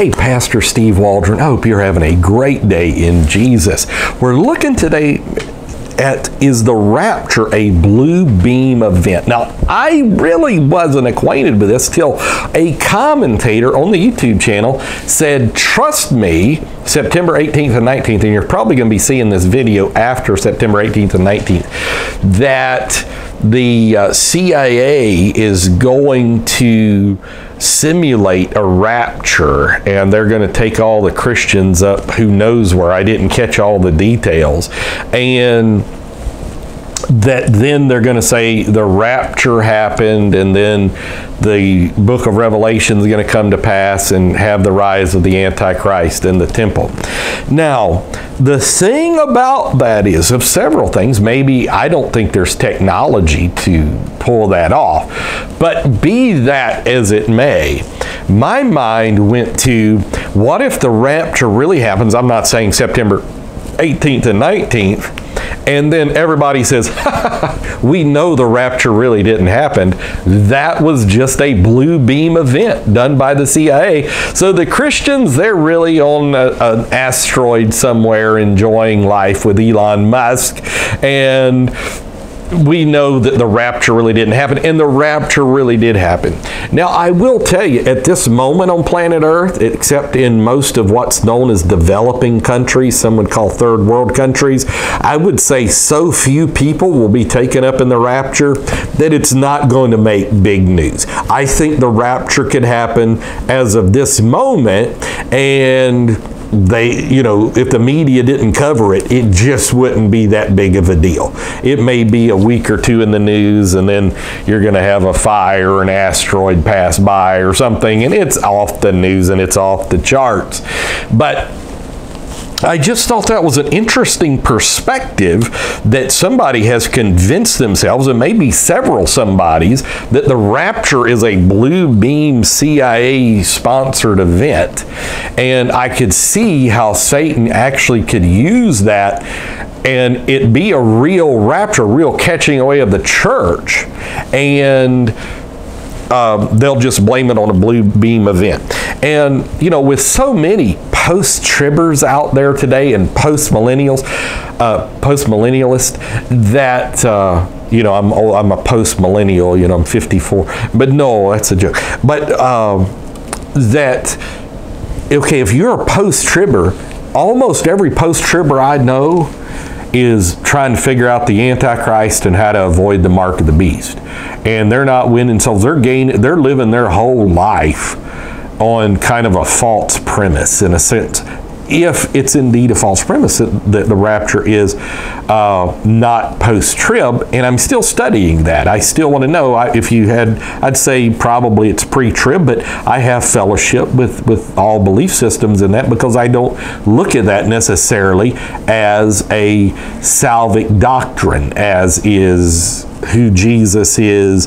Hey, Pastor Steve Waldron, I hope you're having a great day in Jesus. We're looking today at, is the rapture a blue beam event? Now, I really wasn't acquainted with this till a commentator on the YouTube channel said, trust me, September 18th and 19th, and you're probably going to be seeing this video after September 18th and 19th, that the CIA is going to simulate a rapture, and they're going to take all the Christians up who knows where. I didn't catch all the details. And that then they're going to say the rapture happened, and then the book of Revelation is going to come to pass and have the rise of the Antichrist in the temple. Now, the thing about that is, of several things, maybe I don't think there's technology to pull that off, but be that as it may, my mind went to, what if the rapture really happens? I'm not saying September 18th and 19th, and then everybody says, we know the rapture really didn't happen. That was just a blue beam event done by the CIA. So the Christians, they're really on an asteroid somewhere enjoying life with Elon Musk. And we know that the rapture really didn't happen, and the rapture really did happen. Now, I will tell you, at this moment on planet Earth, except in most of what's known as developing countries, some would call third world countries, I would say so few people will be taken up in the rapture that it's not going to make big news. I think the rapture could happen as of this moment, and they, you know, if the media didn't cover it, it just wouldn't be that big of a deal. It may be a week or two in the news, and then you're going to have a fire or an asteroid pass by or something, and it's off the news and it's off the charts. But I just thought that was an interesting perspective, that somebody has convinced themselves, and maybe several somebodies, that the rapture is a blue beam CIA-sponsored event. And I could see how Satan actually could use that and it be a real rapture, real catching away of the church. And they'll just blame it on a blue beam event. And, you know, with so many post-tribbers out there today, and post-millennials, post-millennialists, that, you know, I'm a post-millennial, you know, I'm 54, but no, that's a joke. But that, okay, if you're a post-tribber, almost every post-tribber I know is trying to figure out the Antichrist and how to avoid the mark of the beast. And they're not winning souls, they're living their whole life on kind of a false premise, in a sense, if it's indeed a false premise that the rapture is not post-trib. And I'm still studying that. I still want to know. If you had, I'd say probably it's pre-trib, but I have fellowship with all belief systems in that, because I don't look at that necessarily as a salvic doctrine, as is who Jesus is,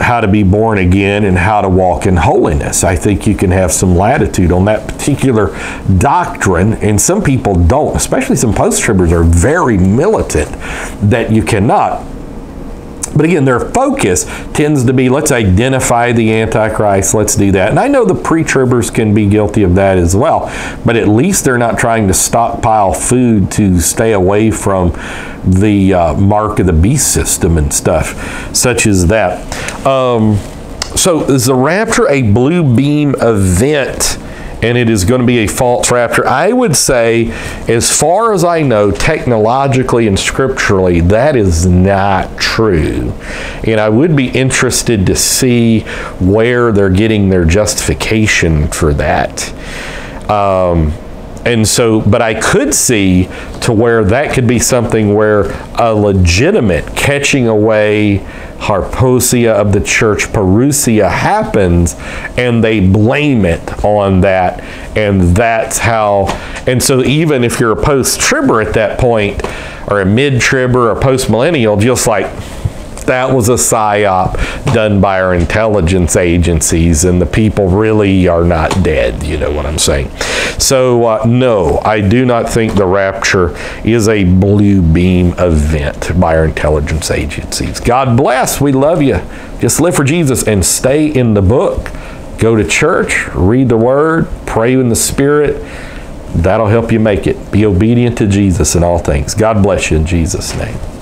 how to be born again, and how to walk in holiness. I think you can have some latitude on that particular doctrine, and some people don't, especially some post-tribbers are very militant that you cannot. But again, their focus tends to be, let's identify the Antichrist, let's do that. And I know the pre-tribbers can be guilty of that as well, but at least they're not trying to stockpile food to stay away from the mark of the beast system and stuff, such as that. So is the rapture a blue beam event, and it is going to be a false rapture? I would say, as far as I know, technologically and scripturally, that is not true. And I would be interested to see where they're getting their justification for that. And so, but I could see to where that could be something where a legitimate catching away, Harposia of the church, parousia, happens, and they blame it on that. And that's how, and so even if you're a post-tribber at that point, or a mid-tribber, or post-millennial, just like, that was a psyop done by our intelligence agencies, and the people really are not dead. You know what I'm saying? So, no, I do not think the rapture is a blue beam event by our intelligence agencies. God bless. We love you. Just live for Jesus and stay in the book. Go to church, read the Word, pray in the Spirit. That'll help you make it. Be obedient to Jesus in all things. God bless you in Jesus' name.